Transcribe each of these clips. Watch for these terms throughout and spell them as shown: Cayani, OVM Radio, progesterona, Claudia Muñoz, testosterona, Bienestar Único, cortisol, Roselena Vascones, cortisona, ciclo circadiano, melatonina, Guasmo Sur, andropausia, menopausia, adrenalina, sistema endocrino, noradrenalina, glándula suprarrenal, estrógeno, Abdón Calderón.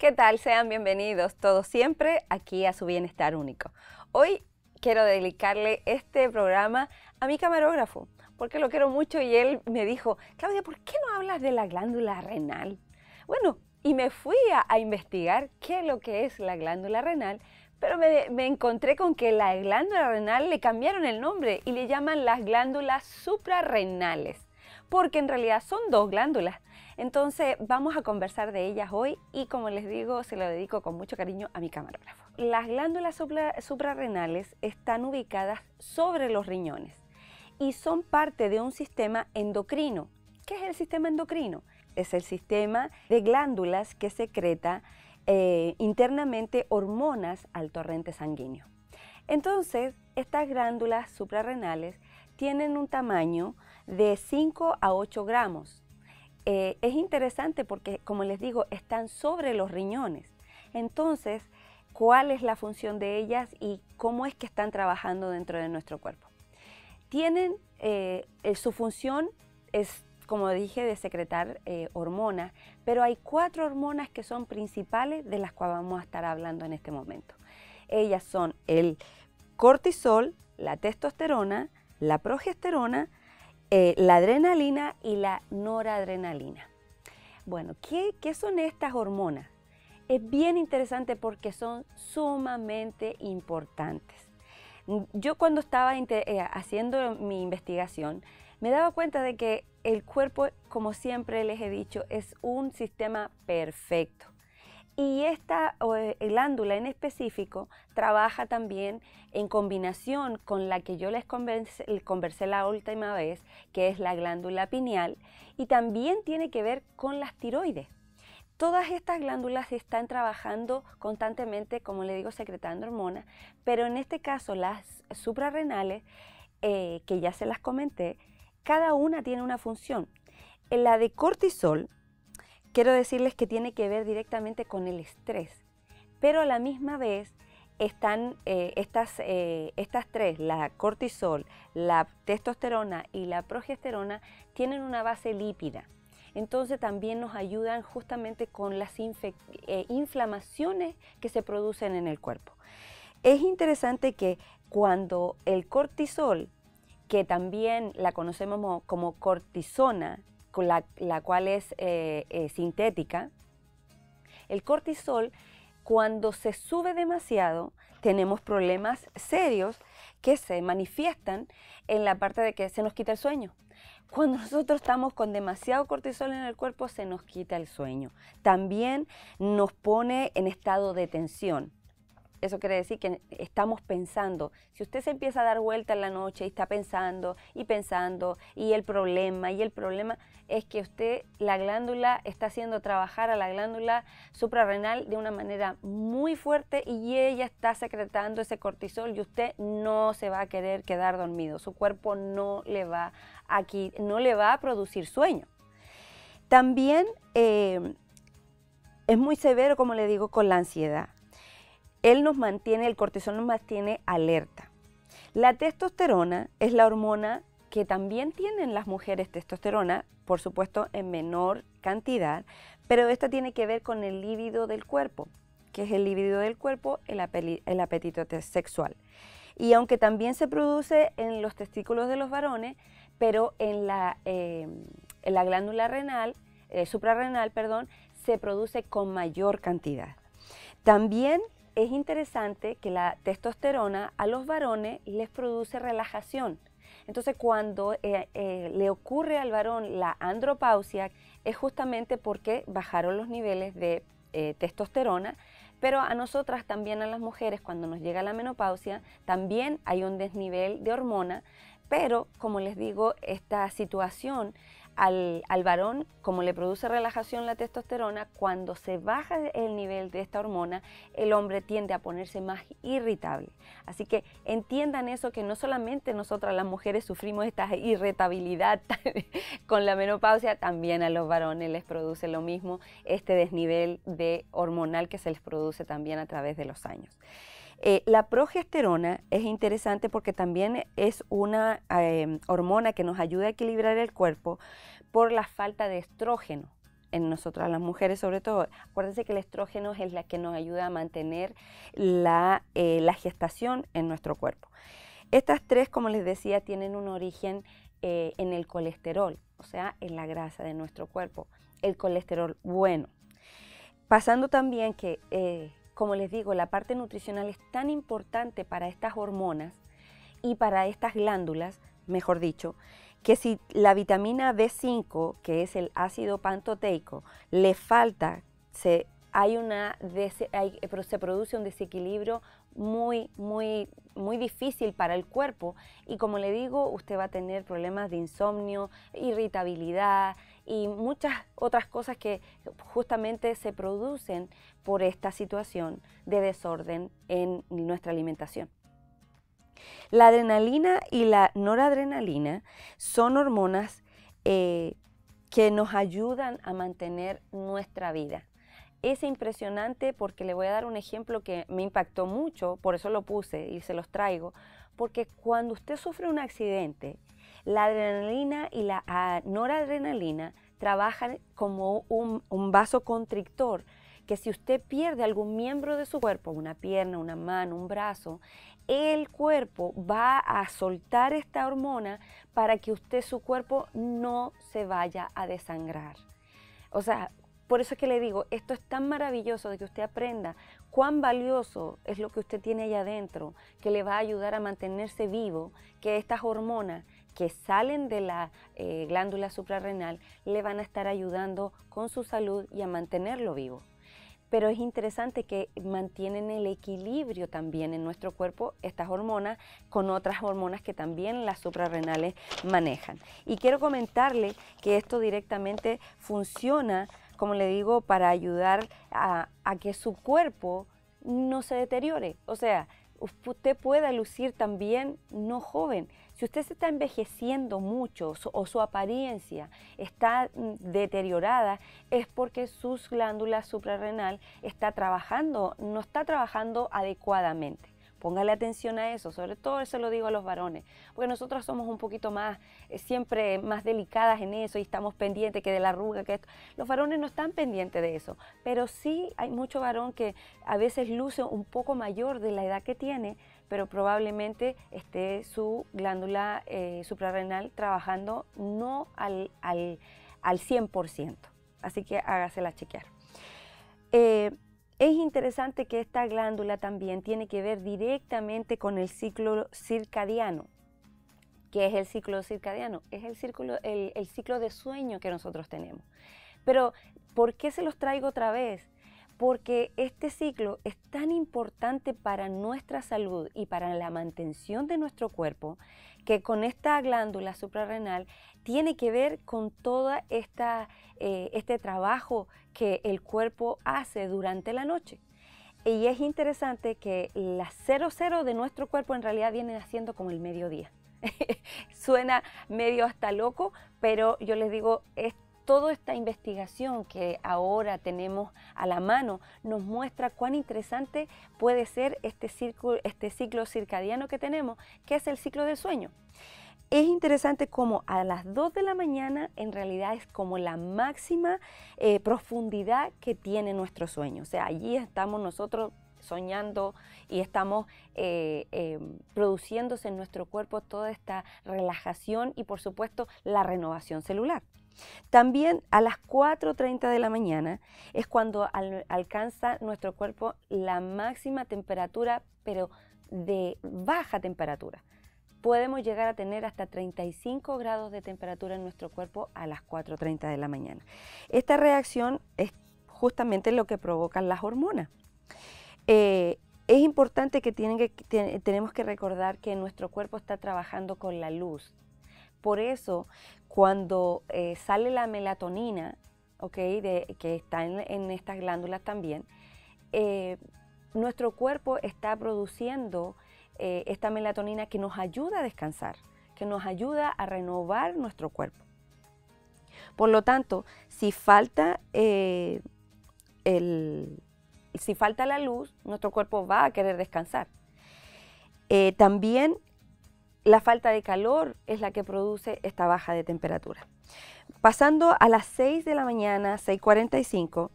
¿Qué tal? Sean bienvenidos todos siempre aquí a su Bienestar Único. Hoy quiero dedicarle este programa a mi camarógrafo, porque lo quiero mucho y él me dijo, Claudia, ¿por qué no hablas de la glándula renal? Bueno, y me fui a investigar qué es lo que es la glándula renal, pero me encontré con que la glándula renal le cambiaron el nombre y le llaman las glándulas suprarrenales, porque en realidad son dos glándulas. Entonces vamos a conversar de ellas hoy y, como les digo, se lo dedico con mucho cariño a mi camarógrafo. Las glándulas suprarrenales están ubicadas sobre los riñones y son parte de un sistema endocrino. ¿Qué es el sistema endocrino? Es el sistema de glándulas que secreta internamente hormonas al torrente sanguíneo. Entonces, estas glándulas suprarrenales tienen un tamaño de 5 a 8 gramos. Es interesante porque, como les digo, están sobre los riñones. Entonces, ¿cuál es la función de ellas y cómo es que están trabajando dentro de nuestro cuerpo? Tienen su función es, como dije, de secretar hormonas, pero hay 4 hormonas que son principales, de las cuales vamos a estar hablando en este momento. Ellas son el cortisol, la testosterona, la progesterona, la adrenalina y la noradrenalina. Bueno, ¿qué son estas hormonas? Es bien interesante porque son sumamente importantes. Yo cuando estaba haciendo mi investigación, me daba cuenta de que el cuerpo, como siempre les he dicho, es un sistema perfecto. Y esta glándula en específico trabaja también en combinación con la que yo les conversé la última vez, que es la glándula pineal, y también tiene que ver con las tiroides. Todas estas glándulas están trabajando constantemente, como le digo, secretando hormonas, pero en este caso las suprarrenales, que ya se las comenté, cada una tiene una función. La de cortisol, quiero decirles que tiene que ver directamente con el estrés, pero a la misma vez están estas tres, la cortisol, la testosterona y la progesterona, tienen una base lípida. Entonces también nos ayudan justamente con las inflamaciones que se producen en el cuerpo. Es interesante que cuando el cortisol, que también la conocemos como cortisona, la cual es sintética, el cortisol, cuando se sube demasiado, tenemos problemas serios que se manifiestan en la parte de que se nos quita el sueño. Cuando nosotros estamos con demasiado cortisol en el cuerpo, se nos quita el sueño. También nos pone en estado de tensión. Eso quiere decir que estamos pensando. Si usted se empieza a dar vuelta en la noche y está pensando y pensando y el problema es que usted, la glándula, está haciendo trabajar a la glándula suprarrenal de una manera muy fuerte y ella está secretando ese cortisol y usted no se va a querer quedar dormido. Su cuerpo no le va a producir sueño. También es muy severo, como le digo, con la ansiedad. El cortisol nos mantiene alerta. La testosterona es la hormona que también tienen las mujeres, testosterona, por supuesto en menor cantidad, pero esta tiene que ver con el líbido del cuerpo, que es el líbido del cuerpo, el apetito sexual. Y aunque también se produce en los testículos de los varones, pero en la glándula renal, suprarrenal, perdón, se produce con mayor cantidad. También es interesante que la testosterona a los varones les produce relajación. Entonces, cuando le ocurre al varón la andropausia, es justamente porque bajaron los niveles de testosterona, pero a nosotras también, a las mujeres, cuando nos llega la menopausia, también hay un desnivel de hormona, pero, como les digo, esta situación al varón, como le produce relajación la testosterona, cuando se baja el nivel de esta hormona, el hombre tiende a ponerse más irritable. Así que entiendan eso, que no solamente nosotras las mujeres sufrimos esta irritabilidad con la menopausia, también a los varones les produce lo mismo, este desnivel hormonal que se les produce también a través de los años. La progesterona es interesante porque también es una hormona que nos ayuda a equilibrar el cuerpo por la falta de estrógeno. en nosotras las mujeres sobre todo. Acuérdense que el estrógeno es la que nos ayuda a mantener la gestación en nuestro cuerpo. Estas tres, como les decía, tienen un origen en el colesterol, o sea, en la grasa de nuestro cuerpo, el colesterol bueno. Pasando también que, como les digo, la parte nutricional es tan importante para estas hormonas y para estas glándulas, mejor dicho, que si la vitamina B5, que es el ácido pantoténico, le falta, se produce un desequilibrio muy difícil para el cuerpo, y como le digo, usted va a tener problemas de insomnio, irritabilidad y muchas otras cosas que justamente se producen por esta situación de desorden en nuestra alimentación. La adrenalina y la noradrenalina son hormonas que nos ayudan a mantener nuestra vida. Es impresionante porque le voy a dar un ejemplo que me impactó mucho, por eso lo puse y se los traigo, porque cuando usted sufre un accidente, la adrenalina y la noradrenalina trabajan como un vaso constrictor, que si usted pierde algún miembro de su cuerpo, una pierna, una mano, un brazo, el cuerpo va a soltar esta hormona para que su cuerpo no se vaya a desangrar. O sea, por eso es que le digo, esto es tan maravilloso de que usted aprenda cuán valioso es lo que usted tiene allá adentro, que le va a ayudar a mantenerse vivo, que estas hormonas que salen de la glándula suprarrenal le van a estar ayudando con su salud y a mantenerlo vivo. Pero es interesante que mantienen el equilibrio también en nuestro cuerpo estas hormonas con otras hormonas que también las suprarrenales manejan. Y quiero comentarle que esto directamente funciona, como le digo, para ayudar a que su cuerpo no se deteriore. O sea, usted pueda lucir también no joven. Si usted se está envejeciendo mucho o su apariencia está deteriorada, es porque sus glándulas suprarrenal no está trabajando adecuadamente. Póngale atención a eso, sobre todo eso lo digo a los varones, porque nosotros somos un poquito más, siempre más delicadas en eso y estamos pendientes que de la arruga, que esto. Los varones no están pendientes de eso, pero sí hay mucho varón que a veces luce un poco mayor de la edad que tiene, pero probablemente esté su glándula suprarrenal trabajando no al 100%. Así que hágasela chequear. Es interesante que esta glándula también tiene que ver directamente con el ciclo circadiano. ¿Qué es el ciclo circadiano? Es el ciclo de sueño que nosotros tenemos. Pero, ¿por qué se los traigo otra vez? Porque este ciclo es tan importante para nuestra salud y para la mantención de nuestro cuerpo, que con esta glándula suprarrenal tiene que ver con todo este trabajo que el cuerpo hace durante la noche. Y es interesante que las 00 de nuestro cuerpo en realidad vienen haciendo como el mediodía. Suena medio hasta loco, pero yo les digo, toda esta investigación que ahora tenemos a la mano nos muestra cuán interesante puede ser este ciclo circadiano que tenemos, que es el ciclo del sueño. Es interesante como a las 2 de la mañana en realidad es como la máxima profundidad que tiene nuestro sueño. O sea, allí estamos nosotros soñando y estamos produciéndose en nuestro cuerpo toda esta relajación y por supuesto la renovación celular. También a las 4:30 de la mañana es cuando alcanza nuestro cuerpo la máxima temperatura, pero de baja temperatura. Podemos llegar a tener hasta 35 grados de temperatura en nuestro cuerpo a las 4:30 de la mañana. Esta reacción es justamente lo que provocan las hormonas. Es importante que tenemos que recordar que nuestro cuerpo está trabajando con la luz. Por eso, cuando sale la melatonina, ¿okay? Que está en estas glándulas también, nuestro cuerpo está produciendo esta melatonina que nos ayuda a descansar, que nos ayuda a renovar nuestro cuerpo. Por lo tanto, si falta la luz, nuestro cuerpo va a querer descansar. También la falta de calor es la que produce esta baja de temperatura. Pasando a las 6 de la mañana, 6:45,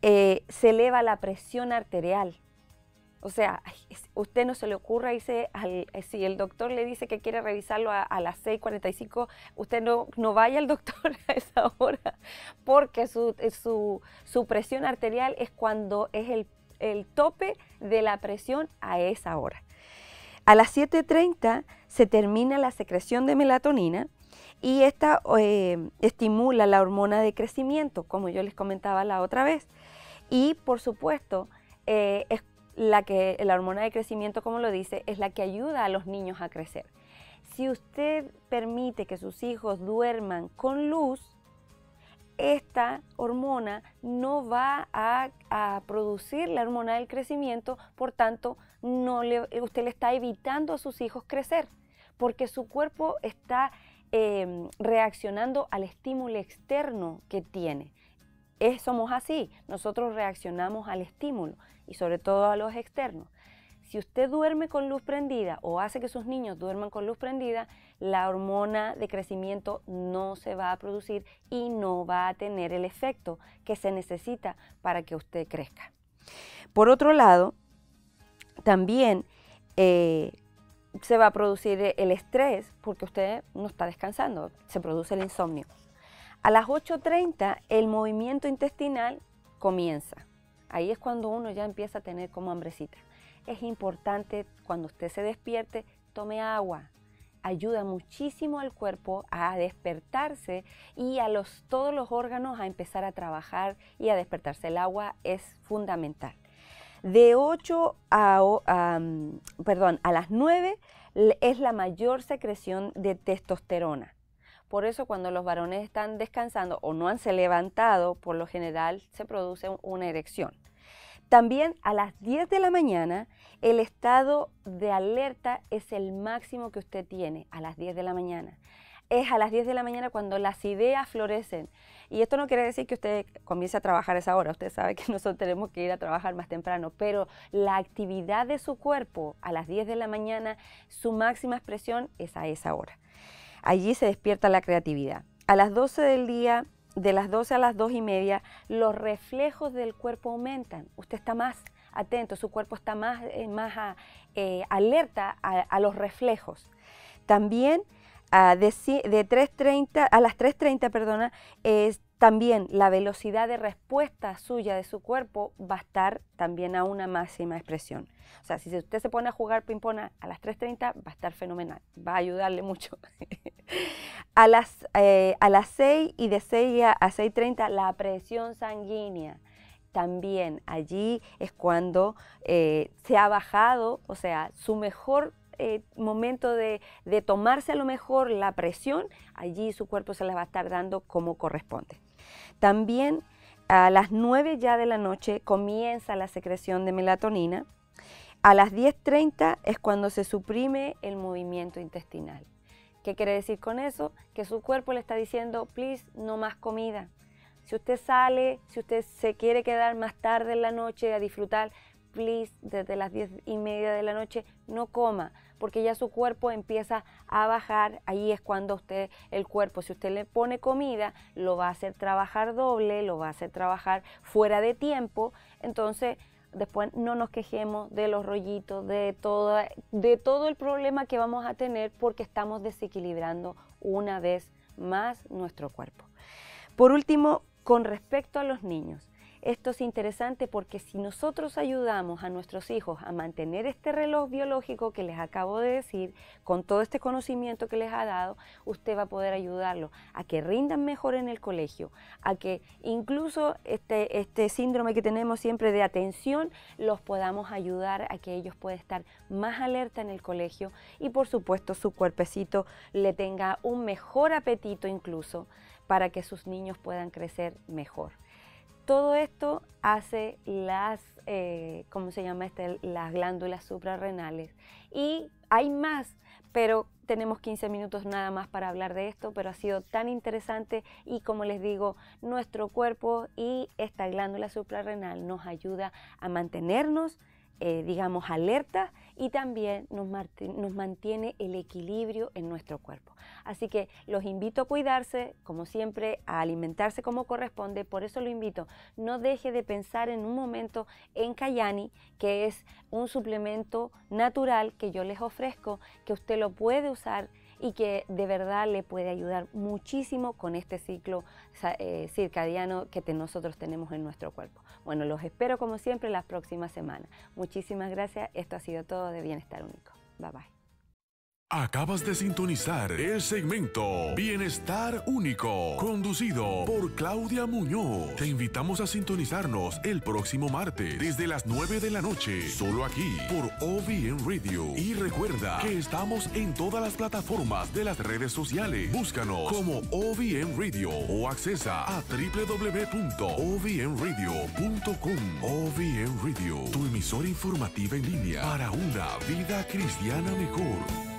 se eleva la presión arterial. O sea, usted no se le ocurra irse, si el doctor le dice que quiere revisarlo a las 6:45, usted no vaya al doctor a esa hora, porque su presión arterial es cuando es el tope de la presión a esa hora. A las 7:30 se termina la secreción de melatonina y esta estimula la hormona de crecimiento, como yo les comentaba la otra vez. Y por supuesto, la hormona de crecimiento, como lo dice, es la que ayuda a los niños a crecer. Si usted permite que sus hijos duerman con luz, esta hormona no va a producir la hormona del crecimiento, por tanto, usted le está evitando a sus hijos crecer, porque su cuerpo está reaccionando al estímulo externo que tiene. Somos así, nosotros reaccionamos al estímulo y sobre todo a los externos. Si usted duerme con luz prendida o hace que sus niños duerman con luz prendida, la hormona de crecimiento no se va a producir y no va a tener el efecto que se necesita para que usted crezca. Por otro lado, también se va a producir el estrés porque usted no está descansando, se produce el insomnio. A las 8:30 el movimiento intestinal comienza. Ahí es cuando uno ya empieza a tener como hambrecita. Es importante cuando usted se despierte, tome agua. Ayuda muchísimo al cuerpo a despertarse y a todos los órganos a empezar a trabajar y a despertarse. El agua es fundamental. De 8 a las 9 es la mayor secreción de testosterona. Por eso cuando los varones están descansando o no se han levantado, por lo general se produce una erección. También a las 10 de la mañana el estado de alerta es el máximo que usted tiene a las 10 de la mañana. Es a las 10 de la mañana cuando las ideas florecen. Y esto no quiere decir que usted comience a trabajar a esa hora. Usted sabe que nosotros tenemos que ir a trabajar más temprano. Pero la actividad de su cuerpo a las 10 de la mañana, su máxima expresión es a esa hora. Allí se despierta la creatividad. A las 12 del día, de las 12 a las 2:30, los reflejos del cuerpo aumentan. Usted está más atento, su cuerpo está más alerta a los reflejos. También a las 3:30, también la velocidad de respuesta suya de su cuerpo va a estar también a una máxima expresión. O sea, si usted se pone a jugar ping-pong a las 3:30, va a estar fenomenal, va a ayudarle mucho. A las 6 y de 6 a 6:30, la presión sanguínea. También allí es cuando se ha bajado, o sea, su mejor momento de tomarse a lo mejor la presión, allí su cuerpo se la va a estar dando como corresponde. También a las 9 ya de la noche comienza la secreción de melatonina. A las 10:30 es cuando se suprime el movimiento intestinal. ¿Qué quiere decir con eso? Que su cuerpo le está diciendo, please, no más comida. Si usted sale, si usted se quiere quedar más tarde en la noche a disfrutar, please, desde las 10:30 de la noche, no coma, porque ya su cuerpo empieza a bajar. Ahí es cuando el cuerpo, si usted le pone comida, lo va a hacer trabajar doble, lo va a hacer trabajar fuera de tiempo. Entonces, después no nos quejemos de los rollitos, de todo el problema que vamos a tener porque estamos desequilibrando una vez más nuestro cuerpo. Por último, con respecto a los niños, esto es interesante porque si nosotros ayudamos a nuestros hijos a mantener este reloj biológico que les acabo de decir, con todo este conocimiento que les ha dado, usted va a poder ayudarlos a que rindan mejor en el colegio, a que incluso este síndrome que tenemos siempre de atención, los podamos ayudar a que ellos puedan estar más alerta en el colegio y por supuesto su cuerpecito le tenga un mejor apetito incluso para que sus niños puedan crecer mejor. Todo esto hace las glándulas suprarrenales. Y hay más, pero tenemos 15 minutos nada más para hablar de esto, pero ha sido tan interesante y como les digo, nuestro cuerpo y esta glándula suprarrenal nos ayuda a mantenernos digamos, alertas y también nos mantiene el equilibrio en nuestro cuerpo. Así que los invito a cuidarse, como siempre, a alimentarse como corresponde. Por eso lo invito, no deje de pensar en un momento en Cayani, que es un suplemento natural que yo les ofrezco, que usted lo puede usar y que de verdad le puede ayudar muchísimo con este ciclo circadiano que nosotros tenemos en nuestro cuerpo. Bueno, los espero como siempre las próximas semanas. Muchísimas gracias. Esto ha sido todo de Bienestar Único. Bye bye. Acabas de sintonizar el segmento Bienestar Único, conducido por Claudia Muñoz. Te invitamos a sintonizarnos el próximo martes desde las 9 de la noche, solo aquí por OVM Radio. Y recuerda que estamos en todas las plataformas de las redes sociales. Búscanos como OVM Radio o accesa a www.ovmradio.com. OVM Radio, tu emisora informativa en línea para una vida cristiana mejor.